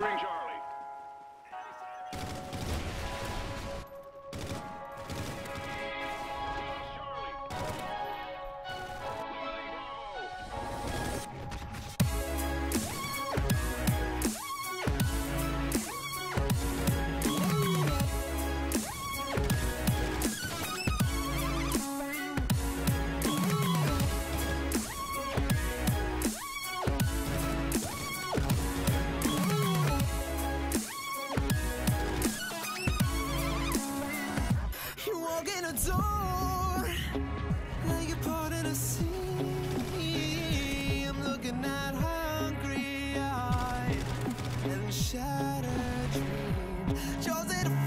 Bring Charlie. Hungry eye and shattered dream.